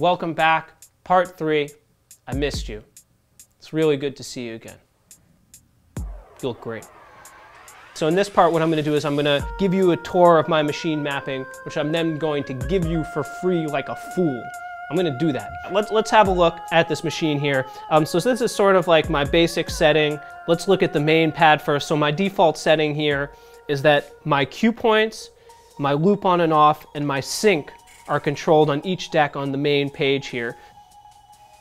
Welcome back, part 3. I missed you. It's really good to see you again. You look great. So in this part, what I'm gonna do is I'm gonna give you a tour of my machine mapping, which I'm then going to give you for free like a fool. I'm gonna do that. Let's have a look at this machine here. So this is sort of like my basic setting. Let's look at the main pad first. So my default setting here is that my cue points, my loop on and off, and my sync are controlled on each deck on the main page here.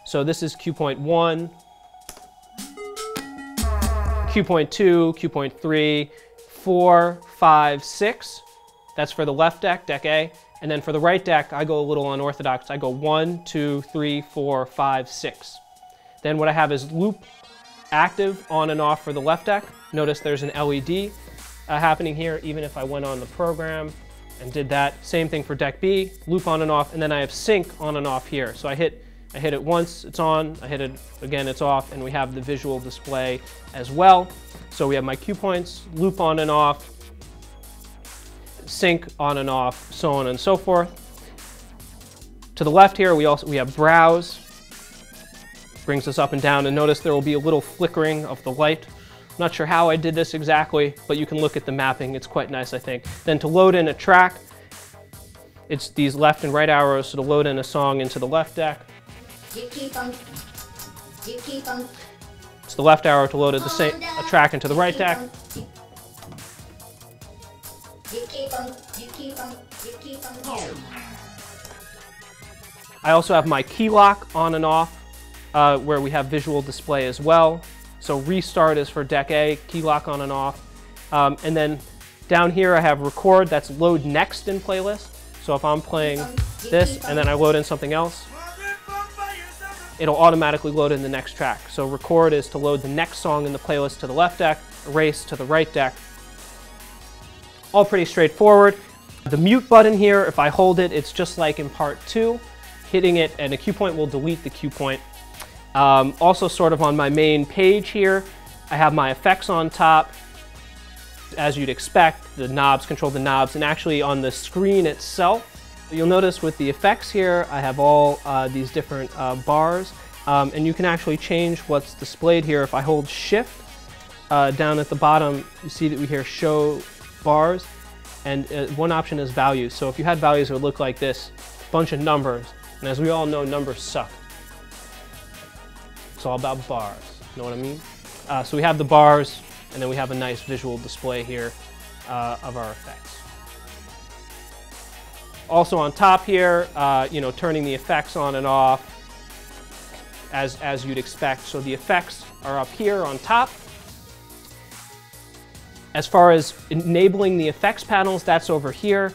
So this is cue point 1, cue point 2, cue point 3, 4, 5, 6. That's for the left deck, deck A. And then for the right deck, I go a little unorthodox. I go 1, 2, 3, 4, 5, 6. Then what I have is loop active on and off for the left deck. Notice there's an LED happening here, even if I went on the program and did that. Same thing for deck B, loop on and off, and then I have sync on and off here. So I hit it once, it's on, I hit it again, it's off, and we have the visual display as well. So we have my cue points, loop on and off, sync on and off, so on and so forth. To the left here, we have browse, brings us up and down, and notice there will be a little flickering of the light. Not sure how I did this exactly, but you can look at the mapping, it's quite nice, I think. Then to load in a track, it's these left and right arrows, so to load in a song into the left deck. It's the left arrow to load the same a track into the right deck. I also have my key lock on and off, where we have visual display as well. So restart is for deck A, key lock on and off. And then down here I have record, that's load next in playlist. So if I'm playing this and then I load in something else, it'll automatically load in the next track. So record is to load the next song in the playlist to the left deck, erase to the right deck. All pretty straightforward. The mute button here, if I hold it, it's just like in part 2. Hitting it and a cue point will delete the cue point. Also sort of on my main page here, I have my effects on top. As you'd expect, the knobs control the knobs, and actually on the screen itself, you'll notice with the effects here, I have all these different bars, and you can actually change what's displayed here. If I hold shift down at the bottom, you see that we hear show bars, and one option is values. So if you had values, it would look like this, bunch of numbers, and as we all know, numbers suck. It's all about bars, you know what I mean? So we have the bars, and then we have a nice visual display here of our effects. Also on top here, you know, turning the effects on and off as you'd expect. So the effects are up here on top. As far as enabling the effects panels, that's over here.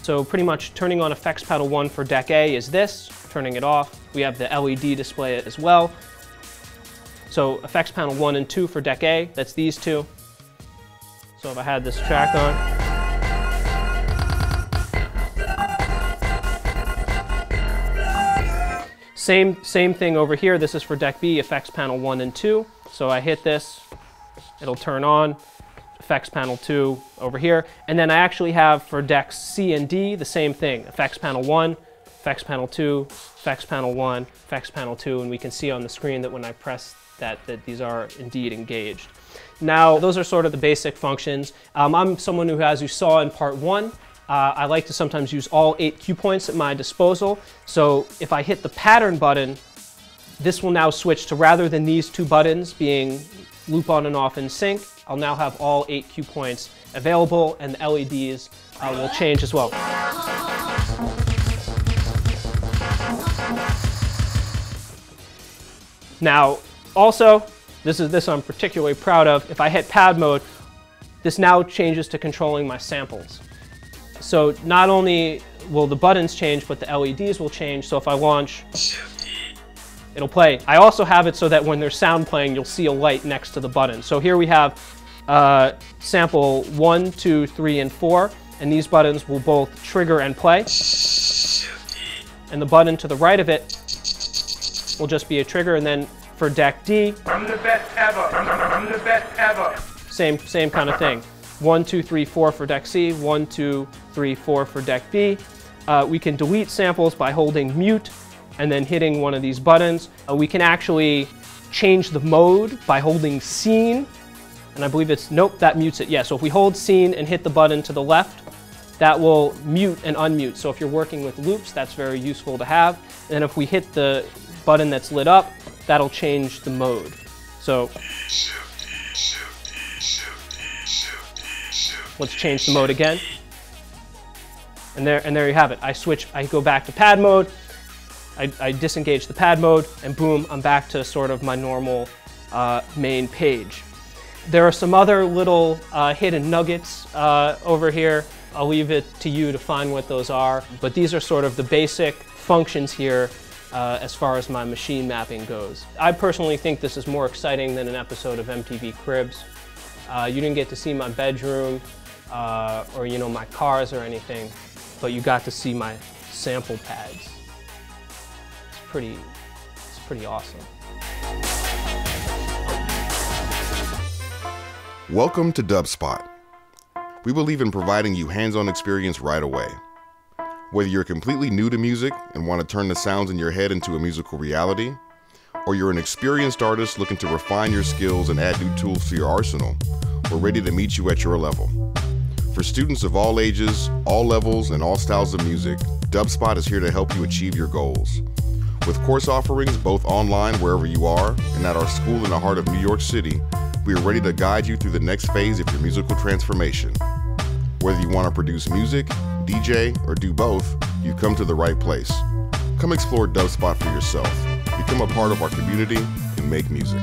So pretty much turning on effects panel 1 for deck A is this, turning it off. We have the LED display as well. So effects panel 1 and 2 for deck A, that's these two. So if I had this track on, Same thing over here. This is for deck B, effects panel 1 and 2. So I hit this, it'll turn on, effects panel 2 over here. And then I actually have for decks C and D the same thing, effects panel 1, effects panel 2, effects panel 1, effects panel 2, and we can see on the screen that when I press that these are indeed engaged. Now, those are sort of the basic functions. I'm someone who, as you saw in part 1, I like to sometimes use all 8 cue points at my disposal. So if I hit the pattern button, this will now switch to, rather than these two buttons being loop on and off in sync, I'll now have all 8 cue points available, and the LEDs will change as well. Now, also, this I'm particularly proud of, if I hit pad mode, this now changes to controlling my samples. So not only will the buttons change, but the LEDs will change. So if I launch, it'll play. I also have it so that when there's sound playing, you'll see a light next to the button. So here we have sample 1, 2, 3, and 4, and these buttons will both trigger and play. And the button to the right of it will just be a trigger. And then for deck D, I'm the best ever. I'm the best ever. Same kind of thing. 1, 2, 3, 4 for deck C, 1, 2, 3, 4 for deck B. We can delete samples by holding mute and then hitting one of these buttons. We can actually change the mode by holding scene, and I believe it's, nope, that mutes it. Yeah, so if we hold scene and hit the button to the left, that will mute and unmute. So if you're working with loops, that's very useful to have. And if we hit the button that's lit up, that'll change the mode. So let's change the mode again. And there you have it. I switch, I go back to pad mode, I disengage the pad mode, and boom, I'm back to sort of my normal main page. There are some other little hidden nuggets over here. I'll leave it to you to find what those are, but these are sort of the basic functions here as far as my machine mapping goes. I personally think this is more exciting than an episode of MTV Cribs. You didn't get to see my bedroom or, you know, my cars or anything, but you got to see my sample pads. It's pretty awesome. Welcome to DubSpot. We believe in providing you hands-on experience right away. Whether you're completely new to music and want to turn the sounds in your head into a musical reality, or you're an experienced artist looking to refine your skills and add new tools to your arsenal, we're ready to meet you at your level. For students of all ages, all levels, and all styles of music, DubSpot is here to help you achieve your goals. With course offerings both online wherever you are and at our school in the heart of New York City, we are ready to guide you through the next phase of your musical transformation. Whether you want to produce music, DJ, or do both, you've come to the right place. Come explore DubSpot for yourself. Become a part of our community and make music.